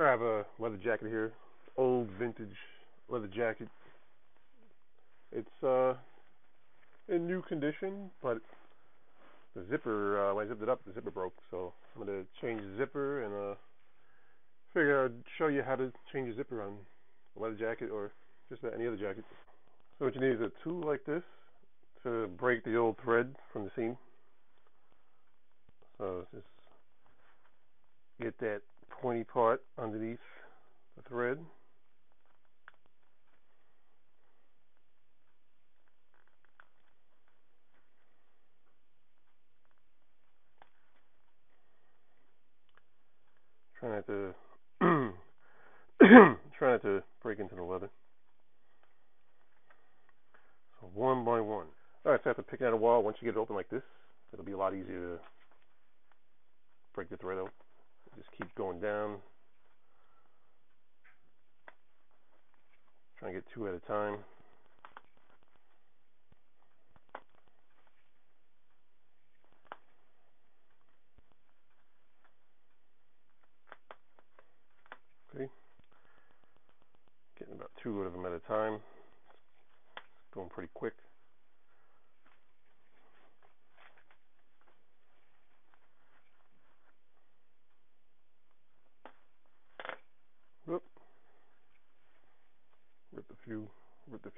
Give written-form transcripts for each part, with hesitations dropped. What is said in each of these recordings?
I have a leather jacket here, old vintage leather jacket. It's in new condition, but the zipper, when I zipped it up, the zipper broke, so I'm going to change the zipper and figure I'd show you how to change a zipper on a leather jacket or just about any other jacket. So what you need is a tool like this to break the old thread from the seam. So just get that pointy part underneath the thread. Try not to break into the leather. So one by one. Alright, so I have to pick out a wall. Once you get it open like this, it'll be a lot easier to break the thread out. Just keep going down. Try to get two at a time. Okay. Getting about two of them at a time. It's going pretty quick. Rip a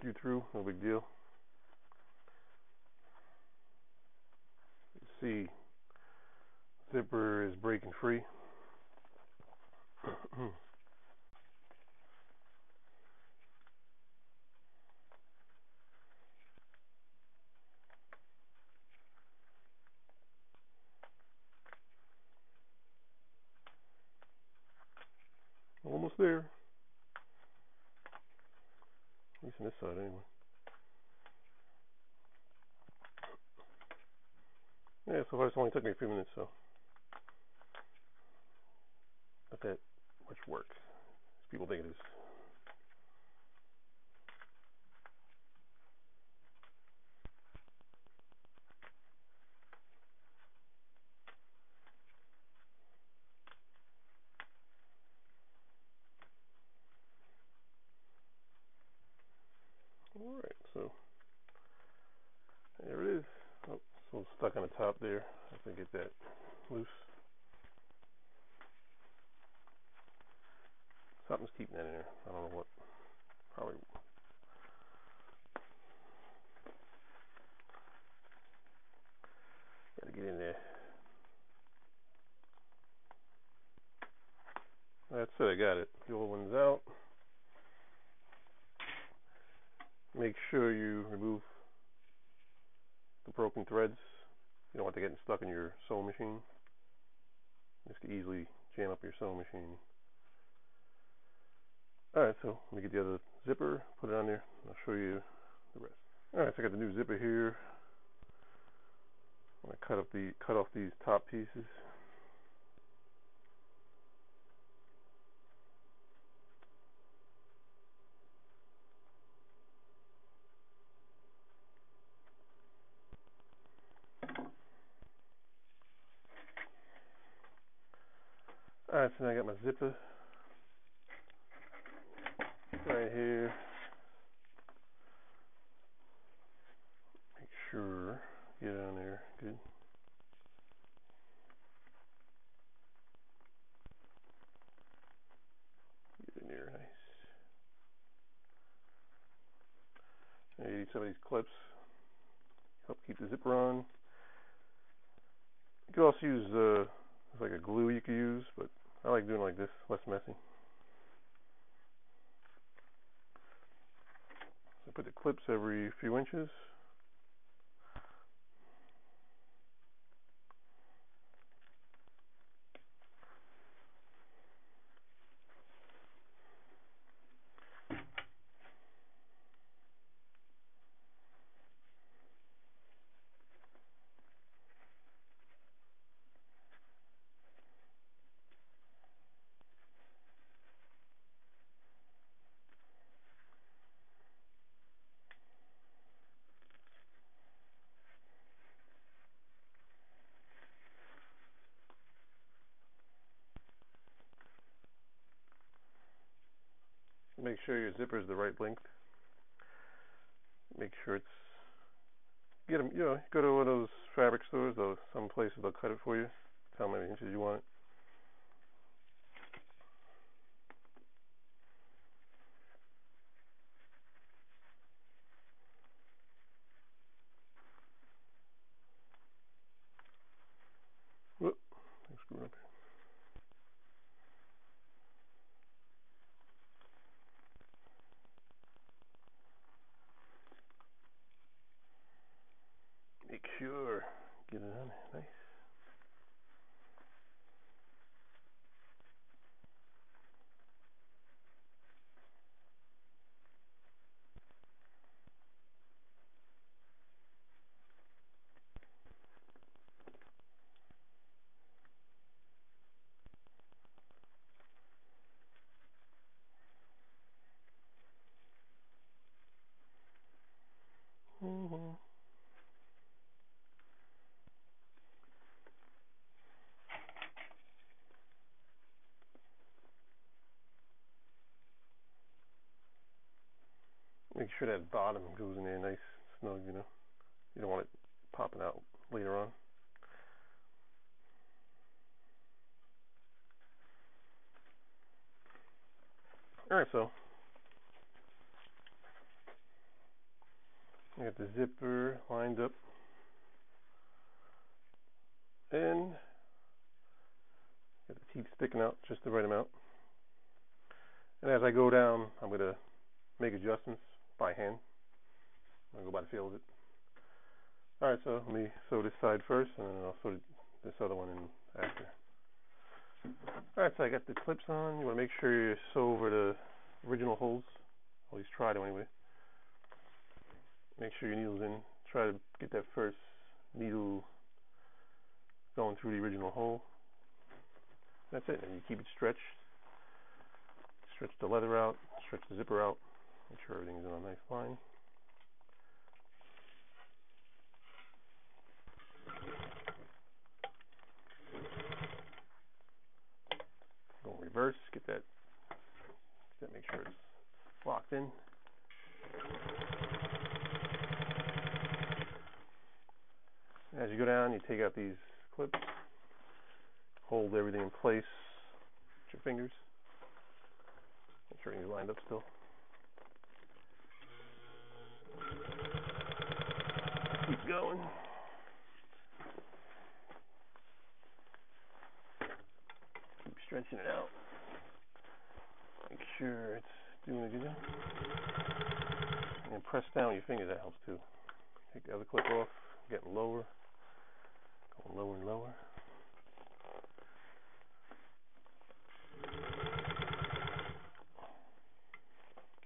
few through, no big deal. You see, zipper is breaking free. Almost there. At least on this side, anyway. Yeah, so far it's only took me a few minutes, so not that much work as people think it is. Alright, so there it is. Oh, it's a little stuck on the top there. I have to get that loose. Something's keeping that in there. I don't know what. Probably. Gotta get in there. That's it, I got it. The old one's out. Make sure you remove the broken threads. You don't want to get stuck in your sewing machine. This could easily jam up your sewing machine. Alright, so let me get the other zipper, put it on there, and I'll show you the rest. Alright, so I got the new zipper here. I'm going to cut off these top pieces. Alright, so now I got my zipper right here. Make sure, get it on there, good. Get in there, nice. I need some of these clips, help keep the zipper on. You could also use, it's like a glue you could use, but I like doing it like this, less messy. So put the clips every few inches. make sure your zipper is the right length. Make sure it's, get them, you know, go to one of those fabric stores, though, some places they'll cut it for you. Tell them how many inches you want it. Whoop, I screwed up here. Make sure, get it on there, nice. Make sure that bottom goes in there nice snug, you know. You don't want it popping out later on. Alright, so I got the zipper lined up. And got the teeth sticking out just the right amount. And as I go down, I'm going to make adjustments by hand. I'm going to go by the feel of it. Alright, so let me sew this side first, and then I'll sew this other one in after. Alright, so I got the clips on. You want to make sure you sew over the original holes. At least try to, anyway. Make sure your needle's in. Try to get that first needle going through the original hole. That's it, and you keep it stretched. Stretch the leather out, stretch the zipper out. Make sure everything's in a nice line. Go reverse, get that, make sure it's locked in. As you go down, you take out these clips, hold everything in place with your fingers. Make sure everything's lined up still. Keep going. Keep stretching it out. Make sure it's doing a good job. And press down with your fingers, that helps too. Take the other clip off, getting lower. Going lower and lower.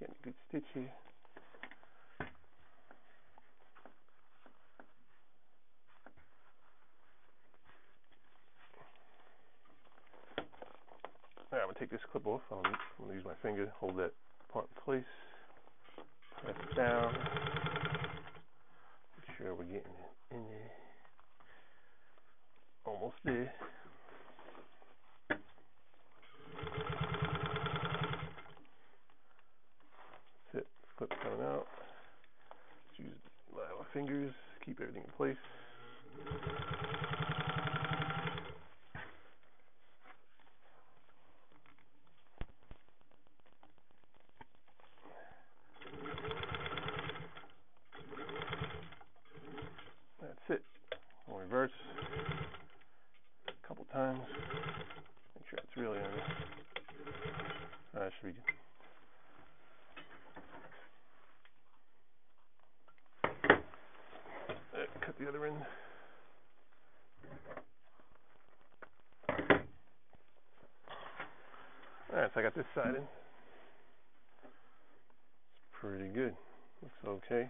Getting a good stitch here. I'm going to take this clip off. I'm going to use my finger to hold that part in place. Press it down. Make sure we're getting it in there. Almost there. That's it. This clip's coming out. Just use my fingers. Keep everything in place. Reverse a couple times. Make sure it's really on there. Alright, should be good. Cut the other end. Alright, so I got this side in. It's pretty good. Looks okay.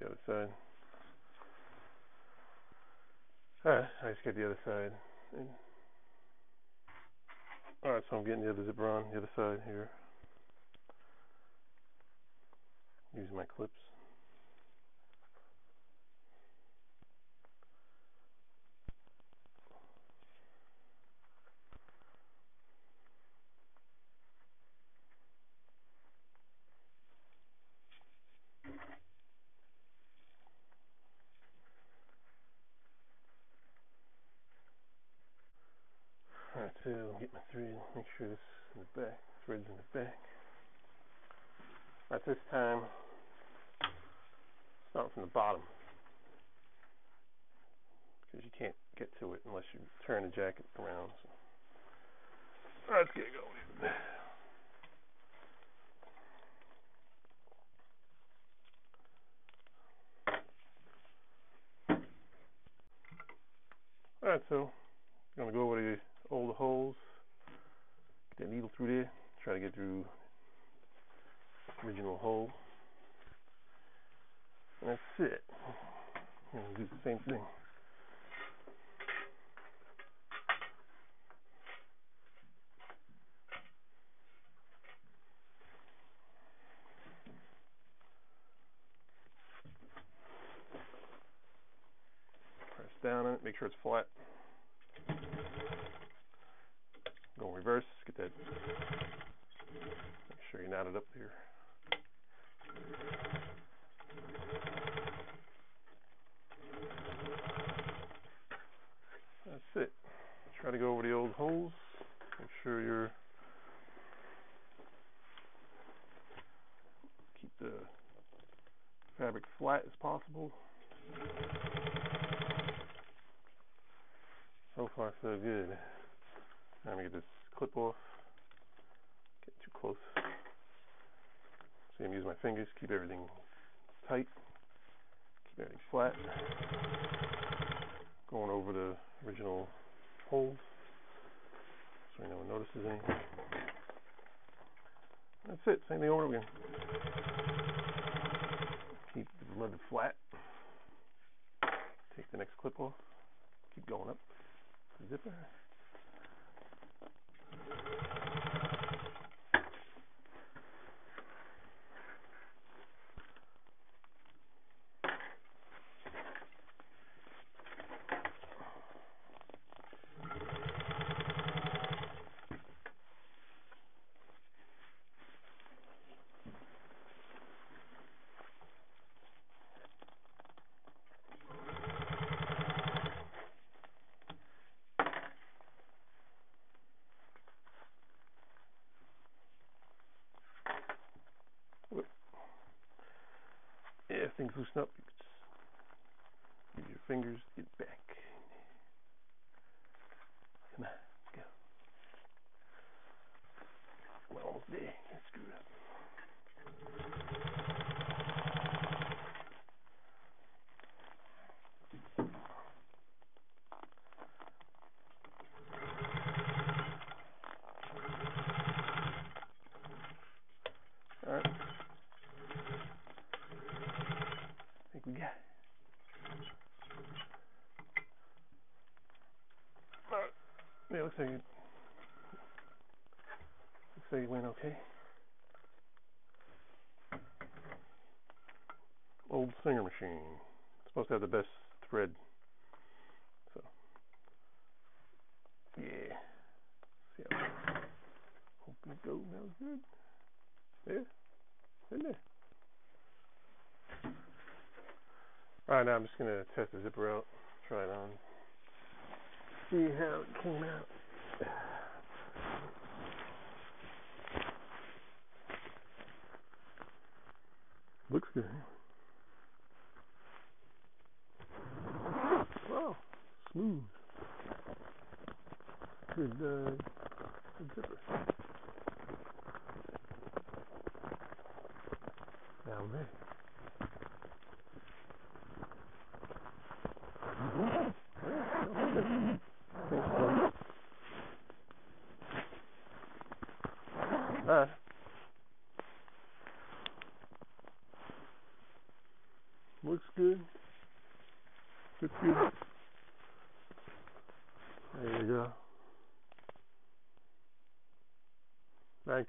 The other side. Alright, I just got the other side. Alright, so I'm getting the other zipper on the other side here. Using my clips. try to get my thread, make sure this is in the back, thread's in the back. Alright, this time, start from the bottom, because you can't get to it unless you turn the jacket around. So. Alright, let's get going. Alright, so I'm going to go over the old holes, get that needle through there, try to get through the original hole. And that's it. I'm going to do the same thing. Press down on it, make sure it's flat. Go reverse, get that, make sure you knot it up there. That's it. Try to go over the old holes, make sure you're, keep the fabric flat as possible. So far so good. Now I'm going to get this clip off, get too close. See, I'm using my fingers, keep everything tight, keep everything flat, going over the original holes so no one notices anything. That's it, same thing over again. Keep the leather flat, take the next clip off, keep going up the zipper. If things loosen up, you can use your fingers to get back. Come on, let's go. We're almost there. Can't screw it up. All right. We got it. Alright. Yeah, looks like it went okay. Old Singer machine. It's supposed to have the best thread. So yeah. See how it hope it goes now good. Yeah. In there. Alright, now I'm just going to test the zipper out, try it on, see how it came out. Looks good. Wow, smooth. Good zipper. Now I'm ready. Looks good. Looks good. There you go. Thank